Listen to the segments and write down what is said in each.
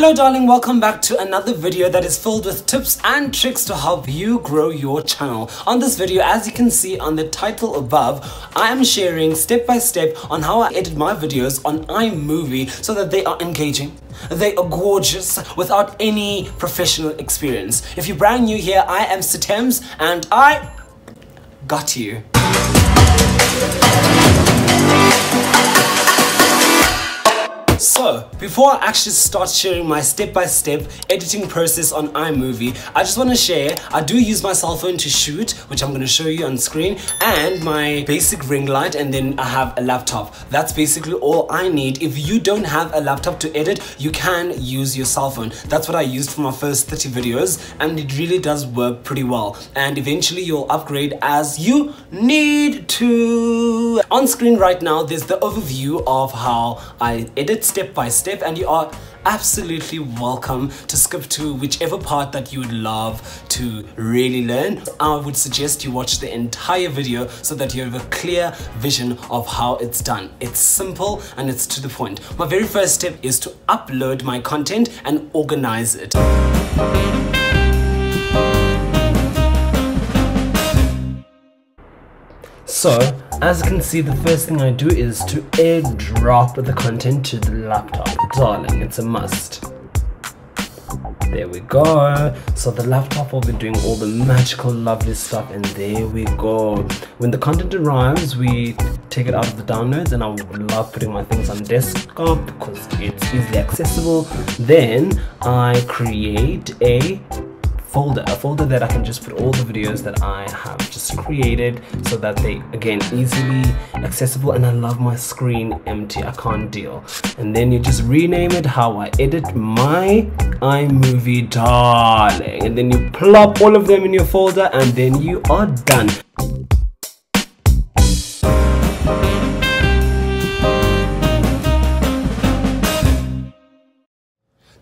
Hello darling, welcome back to another video that is filled with tips and tricks to help you grow your channel. On this video, as you can see on the title above, I am sharing step by step on how I edit my videos on iMovie so that they are engaging, they are gorgeous without any professional experience. If you're brand new here, I am Siithembs and I got you. So, before I actually start sharing my step-by-step editing process on iMovie, I just want to share, I do use my cell phone to shoot, which I'm going to show you on screen, and my basic ring light, and then I have a laptop. That's basically all I need. If you don't have a laptop to edit, you can use your cell phone. That's what I used for my first 30 videos, and it really does work pretty well. And eventually you'll upgrade as you need to. On screen right now, there's the overview of how I edit step by step, and you are absolutely welcome to skip to whichever part that you would love to really learn. I would suggest you watch the entire video so that you have a clear vision of how it's done. It's simple and it's to the point. My very first step is to upload my content and organize it. So, as you can see, the first thing I do is to airdrop the content to the laptop. Darling, it's a must. There we go. So the laptop will be doing all the magical, lovely stuff, and there we go. When the content arrives, we take it out of the downloads, and I would love putting my things on desktop because it's easily accessible. Then I create a folder that I can just put all the videos that I have just created so that they, again, easily accessible. And I love my screen empty, I can't deal. And then you just rename it how I edit my iMovie, darling, and then you plop all of them in your folder, and then you are done.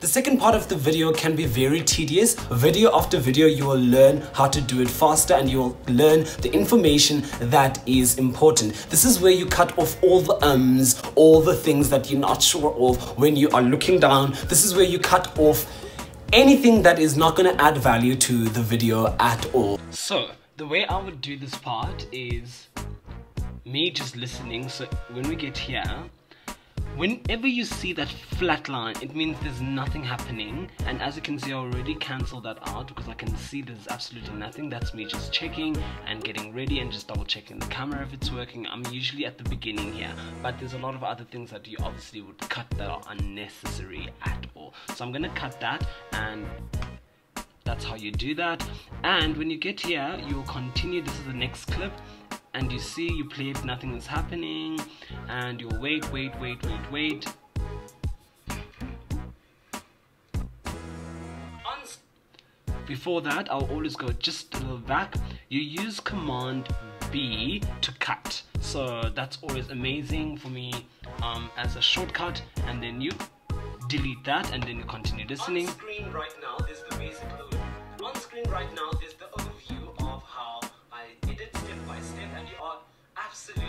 The second part of the video can be very tedious. Video after video, you will learn how to do it faster, and you will learn the information that is important. This is where you cut off all the ums, all the things that you're not sure of when you are looking down. This is where you cut off anything that is not going to add value to the video at all. So, the way I would do this part is me just listening. So, when we get here, whenever you see that flat line, it means there's nothing happening, and as you can see, I already cancelled that out because I can see there's absolutely nothing. That's me just checking and getting ready and just double checking the camera if it's working. I'm usually at the beginning here, but there's a lot of other things that you obviously would cut that are unnecessary at all. So I'm gonna cut that, and that's how you do that. And when you get here, you'll continue. This is the next clip. And you see, you play it, nothing is happening, and you wait. Before that, I'll always go just a little back. You use Command B to cut, so that's always amazing for me as a shortcut. And then you delete that, and then you continue listening. On screen right now, there's the basic overview. On screen right now, there's the overview of how I edit step by step, and you are absolutely.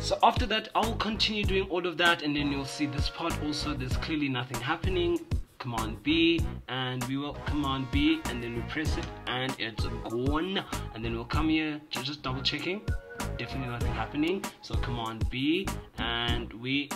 So after that, I will continue doing all of that, and then you'll see this part also. There's clearly nothing happening. Command B, and we will Command B, and then we press it, and it's gone. And then we'll come here, just double checking. Definitely nothing happening. So Command B, and we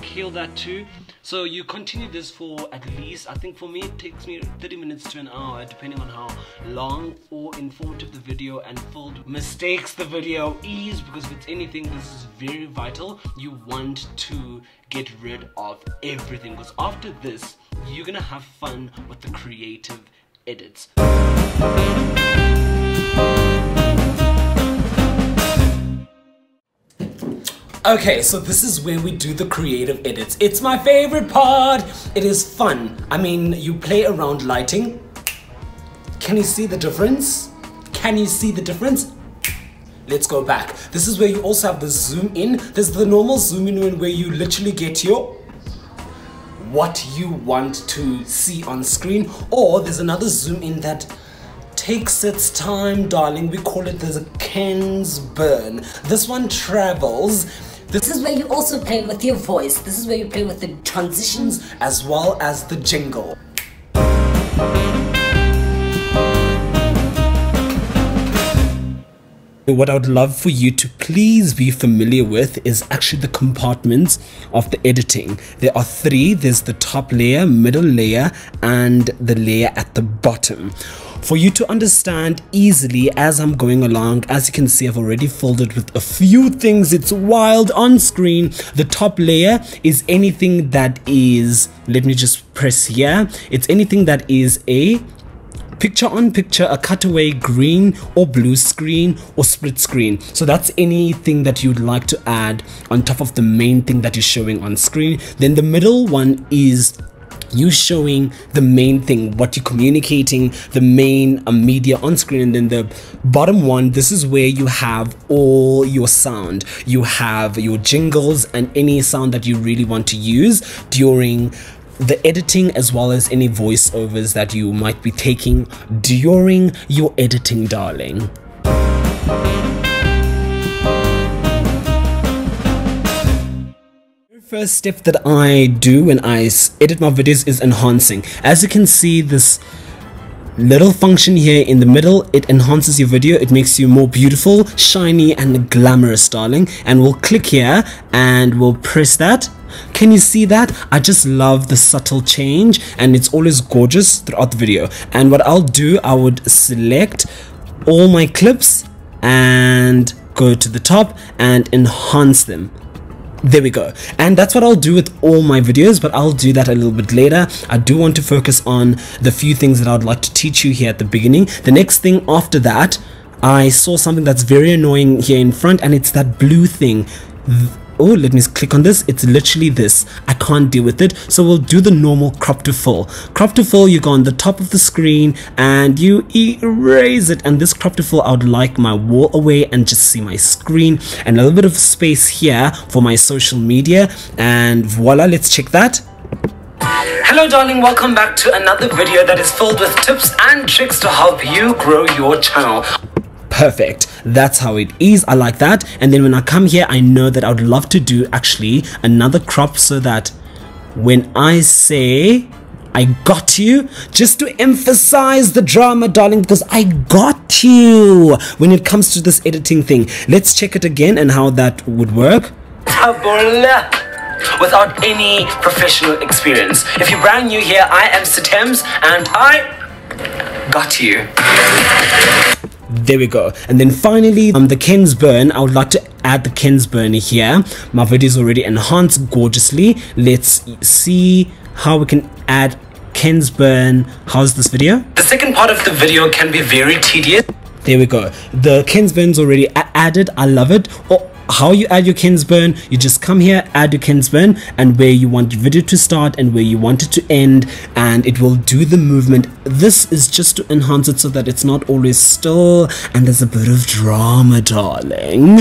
kill that too. So you continue this for at least, I think for me it takes me 30 minutes to an hour, depending on how long or informative the video and filled with mistakes the video is, because if it's anything, this is very vital. You want to get rid of everything, because after this you're gonna have fun with the creative edits. Okay, so this is where we do the creative edits. It's my favorite part. It is fun. I mean, you play around lighting. Can you see the difference? Can you see the difference? Let's go back. This is where you also have the zoom in. There's the normal zoom in where you literally get your what you want to see on screen, or there's another zoom in that takes its time, darling. We call it the Ken Burns. This one travels This is where you also play with your voice. This is where you play with the transitions as well as the jingle. What I would love for you to please be familiar with is actually the compartments of the editing. There are three. There's the top layer, middle layer, and the layer at the bottom. For you to understand easily as I'm going along, as you can see, I've already filled it with a few things. It's wild on screen. The top layer is anything that is, let me just press here. It's anything that is a picture-on-picture, a cutaway green or blue screen or split screen. So that's anything that you'd like to add on top of the main thing that you're showing on screen. Then the middle one is you showing the main thing, what you're communicating, the main media on screen. And then the bottom one, this is where you have all your sound. You have your jingles and any sound that you really want to use during the editing, as well as any voiceovers that you might be taking during your editing, darling. The first step that I do when I edit my videos is enhancing. As you can see, this little function here in the middle, it enhances your video. It makes you more beautiful, shiny, and glamorous, darling. And we'll click here and we'll press that. Can you see that? I just love the subtle change, and it's always gorgeous throughout the video. And what I'll do, I would select all my clips and go to the top and enhance them. There we go. And that's what I'll do with all my videos, but I'll do that a little bit later. I do want to focus on the few things that I'd like to teach you here at the beginning. The next thing after that, I saw something that's very annoying here in front, and it's that blue thing. Oh, let me click on this. It's literally this. I can't deal with it. So we'll do the normal crop to fill. Crop to fill, you go on the top of the screen and you erase it. And this crop to fill, I would like my wall away and just see my screen. And a little bit of space here for my social media. And voila, let's check that. Hello darling, welcome back to another video that is filled with tips and tricks to help you grow your channel. Perfect. That's how it is. I like that. And then when I come here, I know that I would love to do actually another crop, so that when I say I got you, just to emphasize the drama, darling, because I got you when it comes to this editing thing. Let's check it again and how that would work. Without any professional experience. If you're brand new here, I am Siithembs and I got you. There we go. And then finally, the Ken Burns. I would like to add the Ken Burns here. My video is already enhanced gorgeously. Let's see how we can add Ken Burns. How's this video? The second part of the video can be very tedious. There we go. The Ken Burns already added. I love it. Oh, how you add your Ken Burns, you just come here, add your Ken Burns, and where you want your video to start and where you want it to end, and it will do the movement. This is just to enhance it so that it's not always still and there's a bit of drama, darling.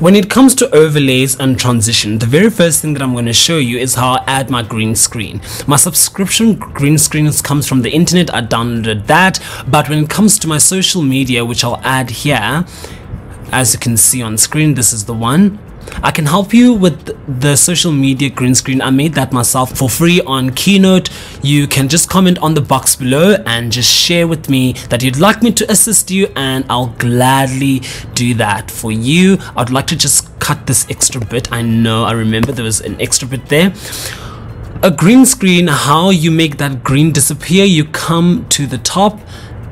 When it comes to overlays and transition, the very first thing that I'm going to show you is how I add my green screen. My subscription green screen comes from the internet. I downloaded that. But when it comes to my social media, which I'll add here, as you can see on screen, this is the one. I can help you with the social media green screen. I made that myself for free on Keynote. You can just comment on the box below and just share with me that you'd like me to assist you, and I'll gladly do that for you. I'd like to just cut this extra bit. I know, I remember there was an extra bit there. A green screen, how you make that green disappear, you come to the top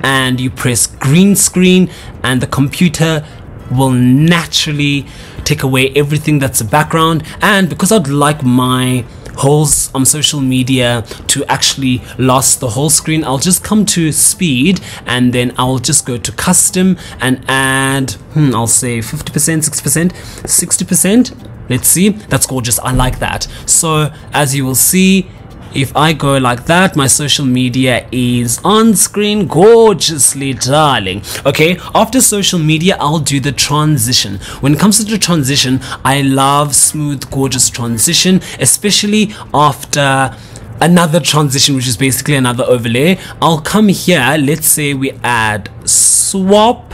and you press green screen, and the computer will naturally take away everything that's the background. And because I'd like my whole social media to actually last the whole screen, I'll just come to speed, and then I'll just go to custom and add, I'll say 50%, 6%, 60%. Let's see. That's gorgeous. I like that. So as you will see, if I go like that, my social media is on screen gorgeously, darling. Okay, after social media, I'll do the transition. When it comes to the transition, I love smooth, gorgeous transition, especially after another transition, which is basically another overlay. I'll come here, let's say we add swap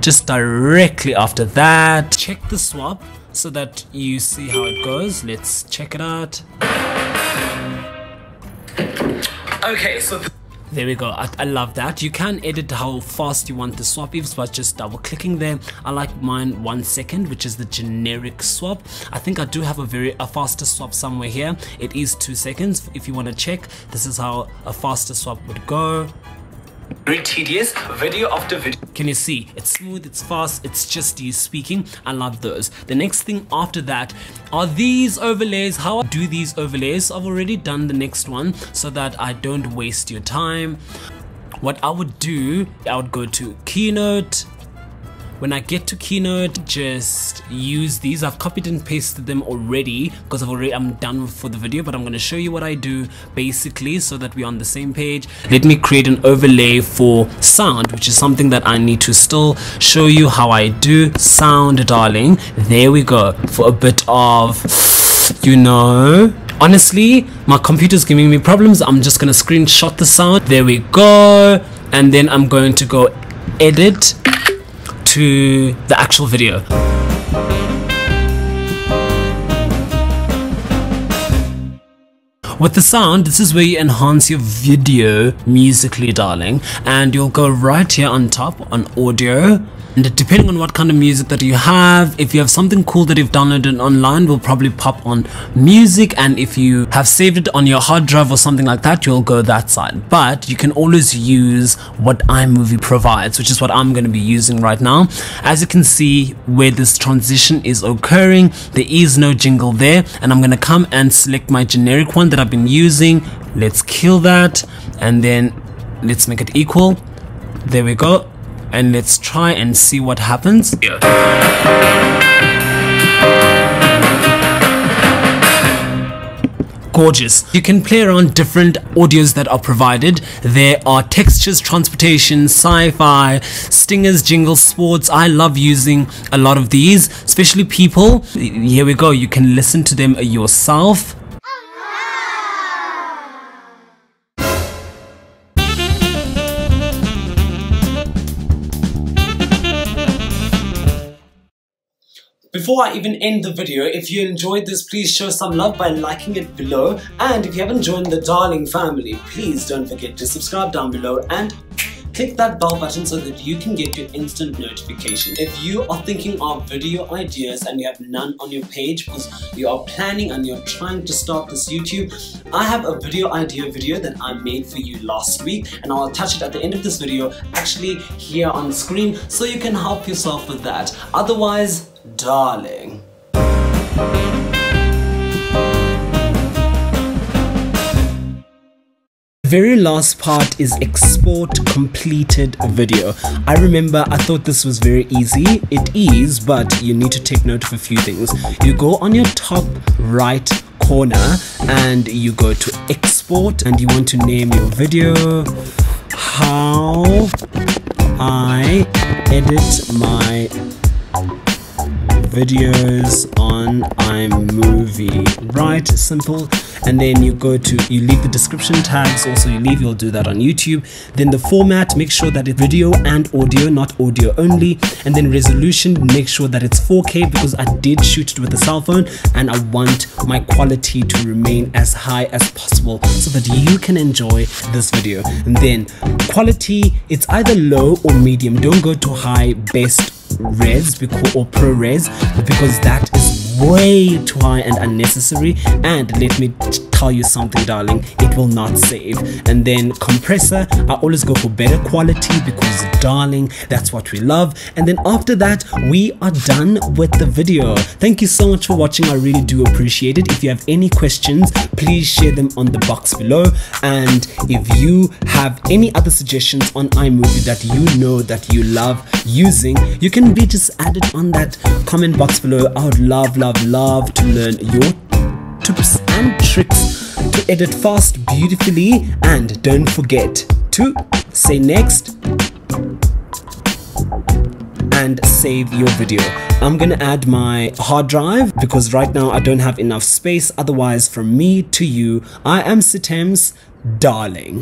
just directly after that. Check the swap so that you see how it goes. Let's check it out. Okay, so there we go. I love that. You can edit how fast you want the swap even by just double clicking there. I like mine 1 second, which is the generic swap. I think I do have a faster swap somewhere here. It is 2 seconds. If you want to check, this is how a faster swap would go. Very tedious, video after video. Can you see? It's smooth, it's fast, it's just you speaking. I love those. The next thing after that are these overlays. How I do these overlays, I've already done the next one so that I don't waste your time. What I would do, I would go to Keynote. When I get to Keynote, just use these. I've copied and pasted them already because I'm done for the video, but I'm going to show you what I do basically so that we're on the same page. Let me create an overlay for sound, which is something that I need to still show you how I do. Sound, darling. There we go. For a bit of, you know, honestly, my computer's giving me problems. I'm just going to screenshot the sound. There we go. And then I'm going to go edit to the actual video. With the sound, this is where you enhance your video musically, darling, and you'll go right here on top on audio. And depending on what kind of music that you have, if you have something cool that you've downloaded online, will probably pop on music. And if you have saved it on your hard drive or something like that, you'll go that side. But you can always use what iMovie provides, which is what I'm going to be using right now. As you can see where this transition is occurring, there is no jingle there. And I'm going to come and select my generic one that I've been using. Let's kill that. And then let's make it equal. There we go. And let's try and see what happens. Yeah. Gorgeous. You can play around different audios that are provided. There are textures, transportation, sci-fi, stingers, jingles, sports. I love using a lot of these, especially people. Here we go. You can listen to them yourself. Before I even end the video, if you enjoyed this, please show some love by liking it below. And if you haven't joined the darling family, please don't forget to subscribe down below and click that bell button so that you can get your instant notification. If you are thinking of video ideas and you have none on your page because you are planning and you're trying to start this YouTube, I have a video idea video that I made for you last week, and I'll attach it at the end of this video, actually here on screen, so you can help yourself with that. Otherwise, darling. The very last part is export completed video. I remember I thought this was very easy. It is, but you need to take note of a few things. You go on your top right corner and you go to export, and you want to name your video how I edit my videos on iMovie. Right, simple. And then you go to, you leave the description tags, also you leave, you'll do that on YouTube. Then the format, make sure that it's video and audio, not audio only. And then resolution, make sure that it's 4K, because I did shoot it with a cell phone and I want my quality to remain as high as possible so that you can enjoy this video. And then quality, it's either low or medium. Don't go to high, best res or ProRes, because that is way too high and unnecessary. And let me tell you something, darling, it will not save. And then compressor, I always go for better quality because, darling, that's what we love. And then after that, we are done with the video. Thank you so much for watching. I really do appreciate it. If you have any questions, please share them on the box below. And if you have any other suggestions on iMovie that you know that you love using, you can be just added on that comment box below. I would love to learn your tips and tricks to edit fast, beautifully. And don't forget to say next and save your video. I'm gonna add my hard drive because right now I don't have enough space. Otherwise, from me to you, I am Siithembs, darling.